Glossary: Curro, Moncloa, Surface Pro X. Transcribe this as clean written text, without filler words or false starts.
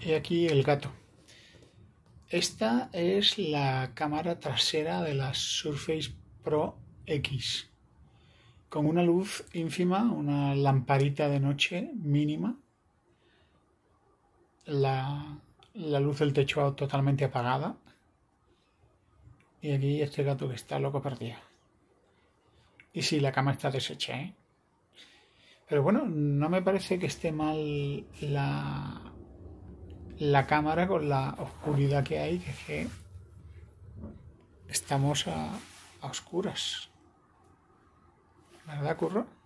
y aquí el gato. Esta es la cámara trasera de la Surface Pro X, con una luz ínfima, una lamparita de noche mínima, la luz del techo totalmente apagada, y aquí este gato que está loco perdido. Y sí, la cama está deshecha, ¿eh? Pero bueno, no me parece que esté mal la cámara con la oscuridad que hay, que estamos a oscuras. ¿Verdad, Curro?